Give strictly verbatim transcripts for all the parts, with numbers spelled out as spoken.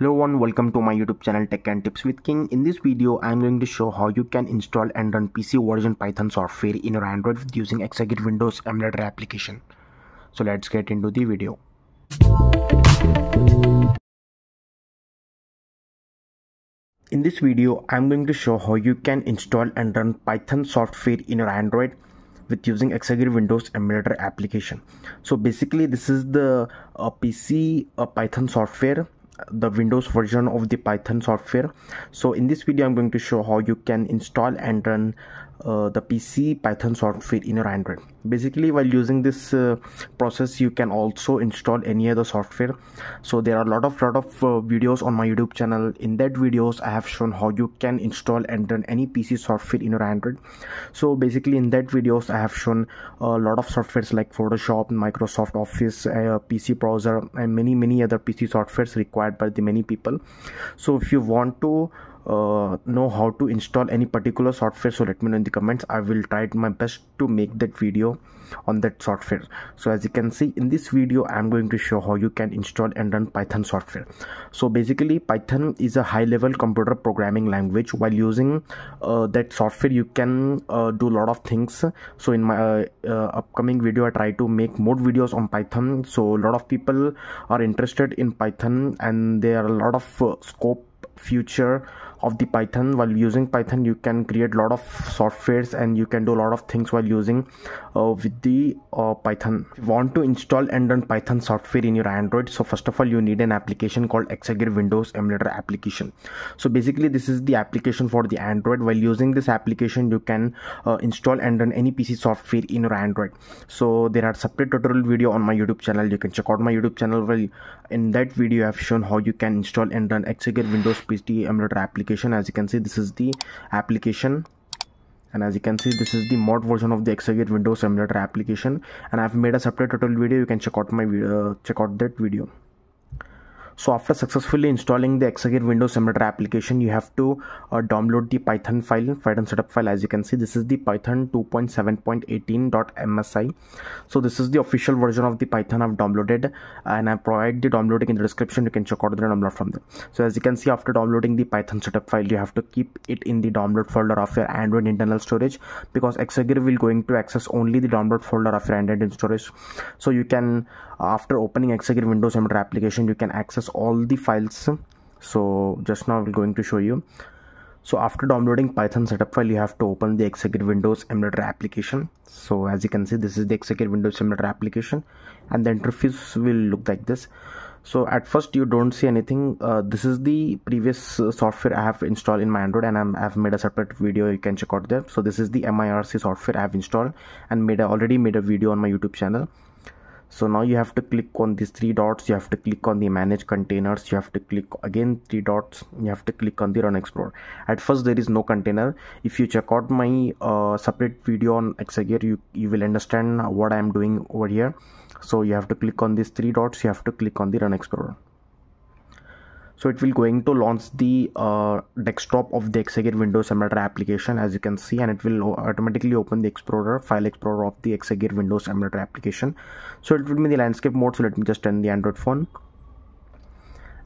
Hello everyone, welcome to my YouTube channel Tech and Tips with King. In this video, I am going to show how you can install and run P C version Python software in your Android with using Exagear Windows emulator application. So let's get into the video. In this video, I am going to show how you can install and run Python software in your Android with using Exagear Windows emulator application. So basically, this is the uh, P C uh, Python software, the Windows version of the Python software. So in this video, I'm going to show how you can install and run uh, the P C Python software in your Android. Basically, while using this uh, process, you can also install any other software. So there are a lot of lot of uh, videos on my YouTube channel. In that videos, I have shown how you can install and run any P C software in your Android. So basically, in that videos, I have shown a lot of softwares like Photoshop, Microsoft Office, uh, P C browser, and many many other P C softwares required by the many people. So if you want to uh, know how to install any particular software, so let me know in the comments. I will try my best to make that video on that software. So as you can see in this video, I am going to show how you can install and run Python software. So basically, Python is a high level computer programming language. While using uh, that software, you can uh, do a lot of things. So in my uh, uh, upcoming video, I try to make more videos on Python. So a lot of people are interested in Python, and there are a lot of uh, scope future of the Python. While using Python, you can create a lot of softwares and you can do a lot of things while using uh, with the uh, Python. If you want to install and run Python software in your Android, so first of all, you need an application called Exagear Windows emulator application. So basically, this is the application for the Android. While using this application, you can uh, install and run any P C software in your Android. So there are separate tutorial video on my YouTube channel. You can check out my YouTube channel. Well, in that video, I have shown how you can install and run Exagear Windows P C emulator application. As you can see, this is the application, and as you can see, this is the mod version of the Exagear Windows emulator application, and I've made a separate tutorial video. You can check out my uh, check out that video. So after successfully installing the Exagear Windows emulator application, you have to uh, download the Python file, Python setup file. As you can see, this is the Python two point seven point eighteen dot M S I. So this is the official version of the Python I've downloaded, and I provide the download link in the description. You can check out the download from there. So as you can see, after downloading the Python setup file, you have to keep it in the download folder of your Android internal storage, because Exagear will going to access only the download folder of your Android storage. So you can, after opening Exagear Windows emulator application, you can access all the files. So just now we're going to show you. So after downloading Python setup file, you have to open the Exagear Windows emulator application. So as you can see, this is the Exagear Windows emulator application, and the interface will look like this. So at first you don't see anything. Uh, this is the previous uh, software I have installed in my Android, and I'm, I've made a separate video. You can check out there. So this is the M I R C software I have installed, and made a, already made a video on my YouTube channel. So now you have to click on these three dots, you have to click on the manage containers, you have to click again three dots, you have to click on the run explorer. At first there is no container. If you check out my uh, separate video on Exagear, you, you will understand what I am doing over here. So you have to click on these three dots, you have to click on the run explorer. So it will going to launch the uh, desktop of the Exagear Windows emulator application, as you can see, and it will automatically open the explorer, file explorer of the Exagear Windows emulator application. So it will be in the landscape mode. So let me just turn the Android phone,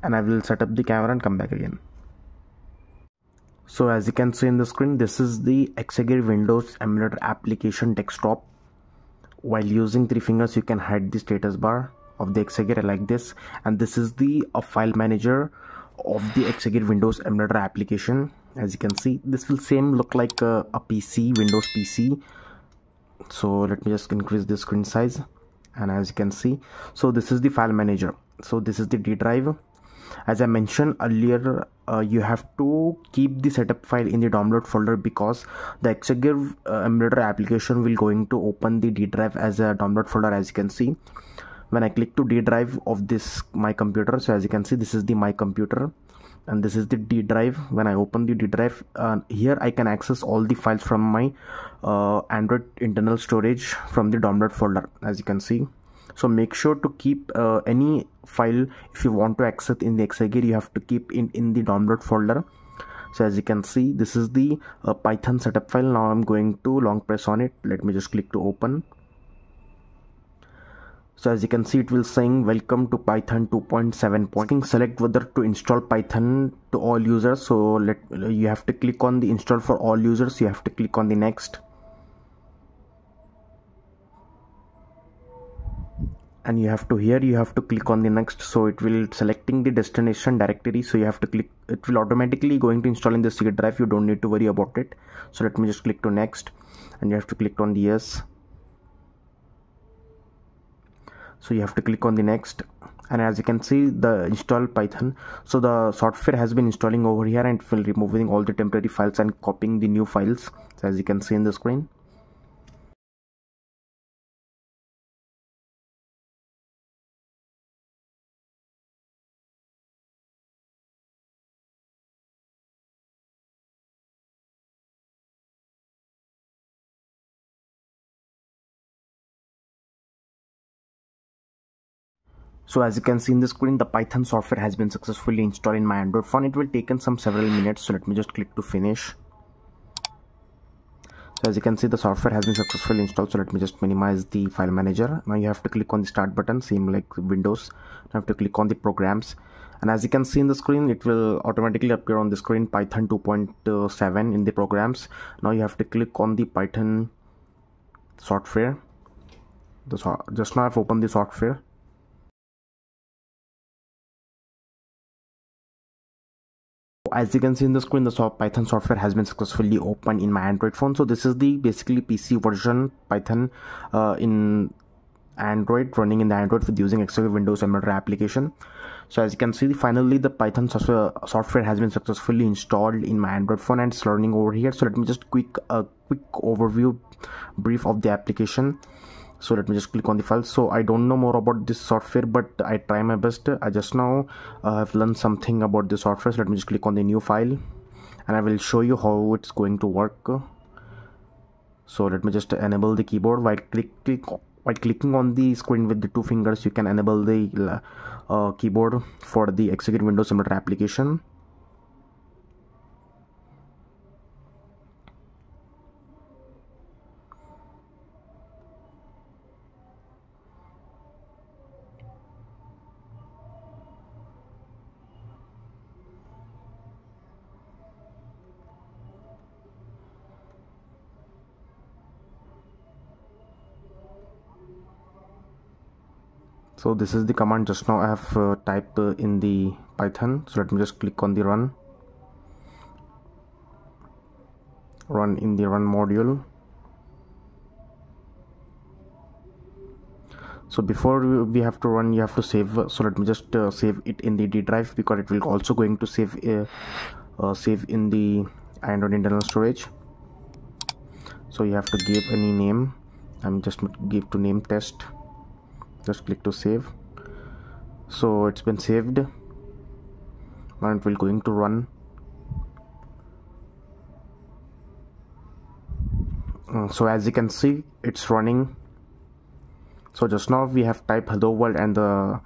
and I will set up the camera and come back again. So as you can see in the screen, this is the Exagear Windows emulator application desktop. While using three fingers, you can hide the status bar of the Exagear like this, and this is the uh, file manager of the Exagear Windows emulator application. As you can see, this will same look like a, a P C, Windows P C. So let me just increase the screen size, and as you can see, so this is the file manager. So this is the D drive. As I mentioned earlier, uh, you have to keep the setup file in the download folder, because the Exagear uh, emulator application will going to open the D drive as a download folder. As you can see, when I click to D drive of this my computer, so as you can see, this is the my computer, and this is the D drive. When I open the D drive, uh, here I can access all the files from my uh, Android internal storage from the download folder, as you can see. So make sure to keep uh, any file if you want to access in the Exagear, you have to keep in in the download folder. So as you can see, this is the uh, Python setup file. Now I'm going to long press on it. Let me just click to open. So as you can see, it will saying welcome to Python two point seven. Select whether to install Python to all users. So let you have to click on the install for all users. You have to click on the next. And you have to here you have to click on the next. So it will selecting the destination directory. So you have to click, it will automatically going to install in the C drive. You don't need to worry about it. So let me just click to next, and you have to click on the yes. So you have to click on the next, and as you can see, the install Python. So the software has been installing over here, and it will removing all the temporary files and copying the new files. So as you can see in the screen. So as you can see in the screen, the Python software has been successfully installed in my Android phone. It will take some several minutes. So let me just click to finish. So as you can see, the software has been successfully installed. So let me just minimize the file manager. Now you have to click on the start button, same like Windows. You have to click on the programs. And as you can see in the screen, it will automatically appear on the screen Python two point seven in the programs. Now you have to click on the Python software. The so just now I've opened the software. As you can see in the screen, the Python software has been successfully opened in my Android phone. So this is the basically P C version Python uh, in Android, running in the Android with using Exagear Windows emulator application. So as you can see, finally the Python software, software has been successfully installed in my Android phone, and it's learning over here. So let me just quick a uh, quick overview brief of the application. So let me just click on the file. So I don't know more about this software, but I try my best. I just now uh, have learned something about the software. So let me just click on the new file, and I will show you how it's going to work. So let me just enable the keyboard. While click, click while clicking on the screen with the two fingers, you can enable the uh, keyboard for the Exagear Windows emulator application. So this is the command just now I have uh, typed uh, in the Python. So let me just click on the run. Run in the run module. So before we have to run, you have to save. So let me just uh, save it in the D drive, because it will also going to save uh, uh, save in the Android internal storage. So you have to give any name. I'm just give to name test. Just click to save. So it's been saved. Now it will going to run. So as you can see, it's running. So just now we have typed hello world, and the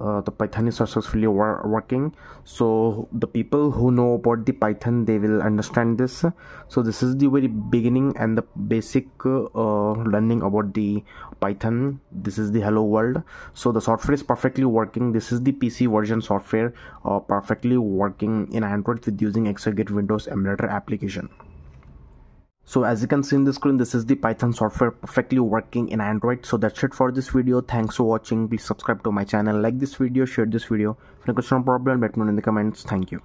uh, the Python is successfully wor working. So the people who know about the Python, they will understand this. So this is the very beginning and the basic uh, learning about the Python. This is the hello world. So the software is perfectly working. This is the P C version software uh, perfectly working in Android with using Exagear Windows emulator application. So as you can see in the screen, this is the Python software perfectly working in Android. So that's it for this video. Thanks for watching. Please subscribe to my channel, like this video, share this video. If you have a question or problem, let me know in the comments. Thank you.